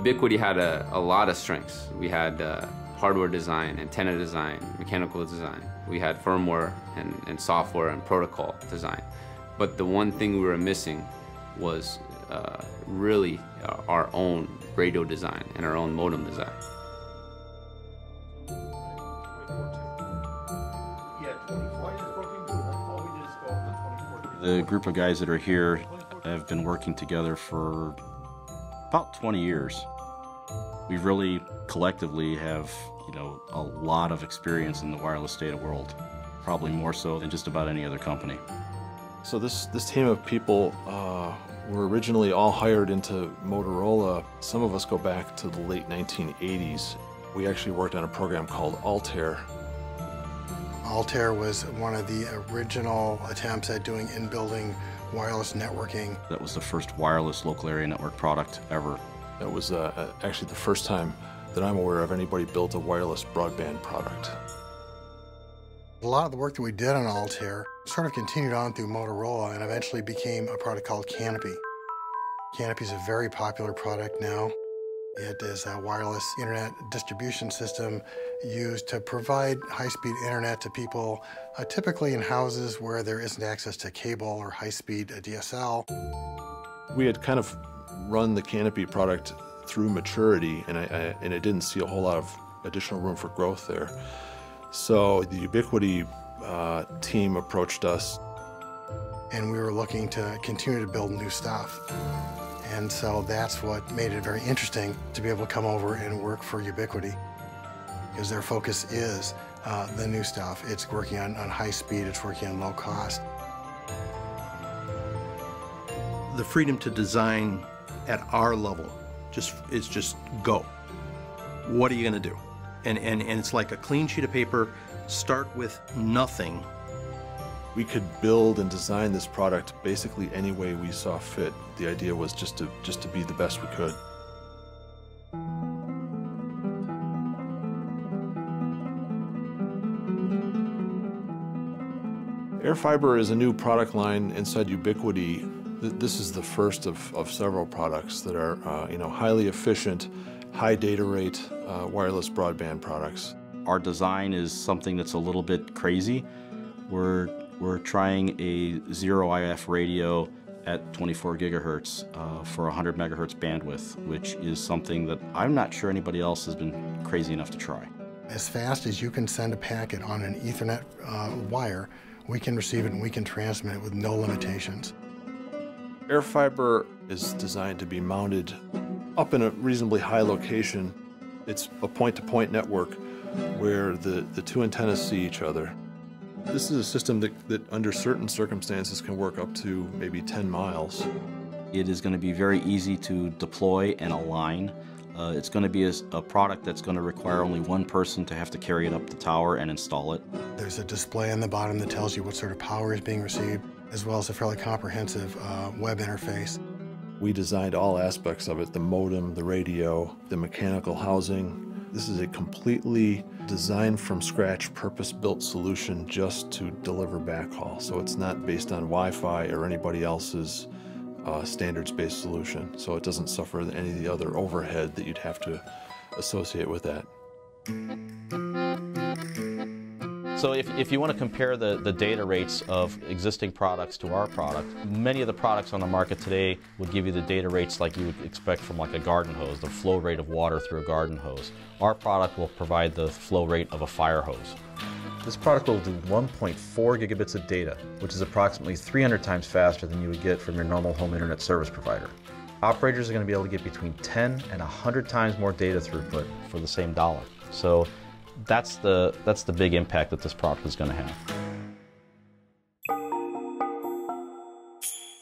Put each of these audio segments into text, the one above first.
Ubiquiti had a lot of strengths. We had hardware design, antenna design, mechanical design. We had firmware and software and protocol design. But the one thing we were missing was really our own radio design and our own modem design. The group of guys that are here have been working together for about 20 years. We really collectively have, you know, a lot of experience in the wireless data world, probably more so than just about any other company. So this team of people were originally all hired into Motorola. Some of us go back to the late 1980s. We actually worked on a program called Altair. Altair was one of the original attempts at doing in-building wireless networking. That was the first wireless local area network product ever. That was actually the first time that I'm aware of anybody built a wireless broadband product. A lot of the work that we did on Altair sort of continued on through Motorola and eventually became a product called Canopy. Canopy is a very popular product now. It is a wireless internet distribution system used to provide high-speed internet to people, typically in houses where there isn't access to cable or high-speed DSL. We had kind of run the Canopy product through maturity, and I didn't see a whole lot of additional room for growth there. So the Ubiquiti team approached us. And we were looking to continue to build new stuff. And so that's what made it very interesting to be able to come over and work for Ubiquiti, because their focus is the new stuff. It's working on high speed, it's working on low cost. The freedom to design at our level is just go. What are you going to do? And it's like a clean sheet of paper, start with nothing. We could build and design this product basically any way we saw fit. The idea was just to be the best we could. AirFiber is a new product line inside Ubiquiti. This is the first of several products that are you know, highly efficient, high data rate wireless broadband products. Our design is something that's a little bit crazy. We're trying a 0 IF radio at 24 gigahertz for 100 megahertz bandwidth, which is something that I'm not sure anybody else has been crazy enough to try. As fast as you can send a packet on an Ethernet wire, we can receive it and we can transmit it with no limitations. AirFiber is designed to be mounted up in a reasonably high location. It's a point-to-point network where the two antennas see each other. This is a system that under certain circumstances can work up to maybe 10 miles. It is going to be very easy to deploy and align. It's going to be a product that's going to require only one person to have to carry it up the tower and install it. There's a display on the bottom that tells you what sort of power is being received, as well as a fairly comprehensive web interface. We designed all aspects of it, the modem, the radio, the mechanical housing. This is a completely designed from scratch, purpose-built solution just to deliver backhaul. So it's not based on Wi-Fi or anybody else's standards-based solution. So it doesn't suffer any of the other overhead that you'd have to associate with that. So if you want to compare the data rates of existing products to our product, many of the products on the market today would give you the data rates like you would expect from like a garden hose, the flow rate of water through a garden hose. Our product will provide the flow rate of a fire hose. This product will do 1.4 gigabits of data, which is approximately 300 times faster than you would get from your normal home internet service provider. Operators are going to be able to get between 10 and 100 times more data throughput for the same dollar. So that's the big impact that this product is going to have.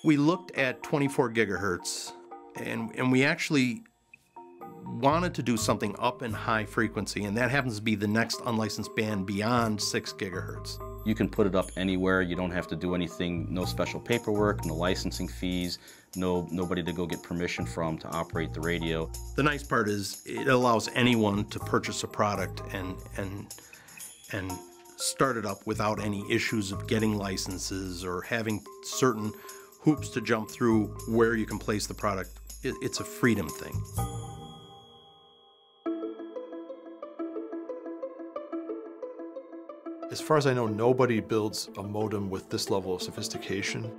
We looked at 24 gigahertz, and we actually wanted to do something up in high frequency, and that happens to be the next unlicensed band beyond 6 gigahertz. You can put it up anywhere. You don't have to do anything, no special paperwork, no licensing fees, nobody to go get permission from to operate the radio. The nice part is it allows anyone to purchase a product and start it up without any issues of getting licenses or having certain hoops to jump through where you can place the product. It's a freedom thing. As far as I know, nobody builds a modem with this level of sophistication.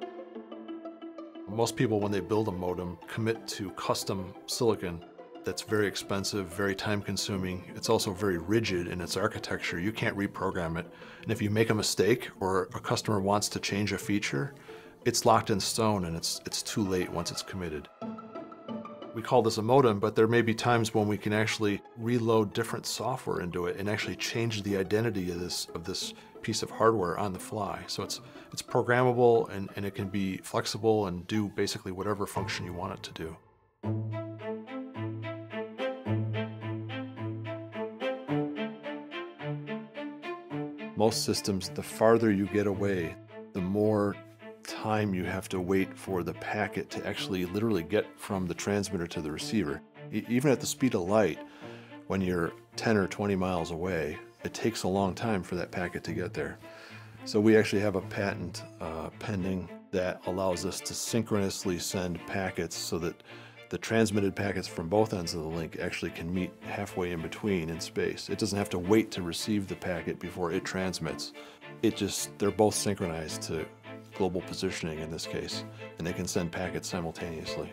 Most people, when they build a modem, commit to custom silicon that's very expensive, very time-consuming. It's also very rigid in its architecture. You can't reprogram it. And if you make a mistake or a customer wants to change a feature, it's locked in stone and it's too late once it's committed. We call this a modem, but there may be times when we can actually reload different software into it and actually change the identity of this piece of hardware on the fly. So it's programmable and it can be flexible and do basically whatever function you want it to do. Most systems, the farther you get away, the more time you have to wait for the packet to actually literally get from the transmitter to the receiver. Even at the speed of light, when you're 10 or 20 miles away, it takes a long time for that packet to get there. So we actually have a patent pending that allows us to synchronously send packets so that the transmitted packets from both ends of the link actually can meet halfway in between in space. It doesn't have to wait to receive the packet before it transmits. They're both synchronized to global positioning in this case, and they can send packets simultaneously.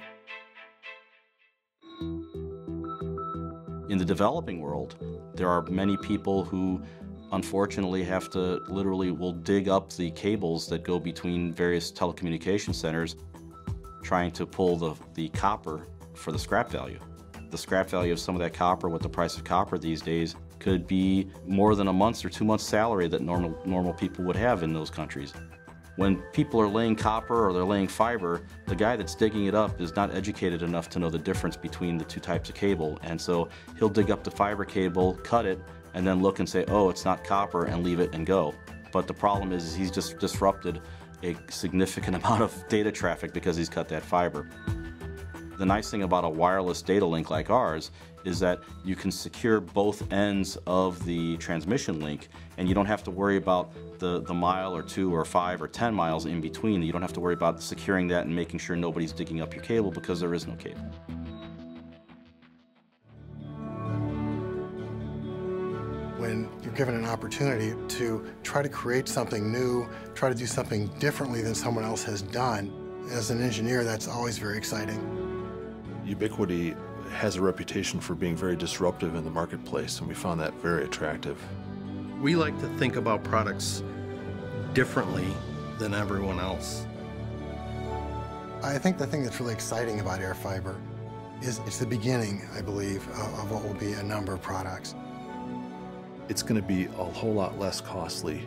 In the developing world, there are many people who unfortunately have to literally will dig up the cables that go between various telecommunication centers, trying to pull the copper for the scrap value. The scrap value of some of that copper, with the price of copper these days, could be more than a month's or 2 months' salary that normal people would have in those countries. When people are laying copper or they're laying fiber, the guy that's digging it up is not educated enough to know the difference between the two types of cable. And so he'll dig up the fiber cable, cut it, and then look and say, oh, it's not copper, and leave it and go. But the problem is he's just disrupted a significant amount of data traffic because he's cut that fiber. The nice thing about a wireless data link like ours is that you can secure both ends of the transmission link, and you don't have to worry about the mile or 2 or 5 or 10 miles in between. You don't have to worry about securing that and making sure nobody's digging up your cable, because there is no cable. When you're given an opportunity to try to create something new, try to do something differently than someone else has done, as an engineer, that's always very exciting. Ubiquiti has a reputation for being very disruptive in the marketplace, and we found that very attractive. We like to think about products differently than everyone else. I think the thing that's really exciting about AirFiber is it's the beginning, I believe, of what will be a number of products. It's going to be a whole lot less costly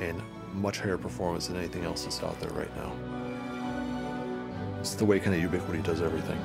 and much higher performance than anything else that's out there right now. It's the way kind of Ubiquiti does everything.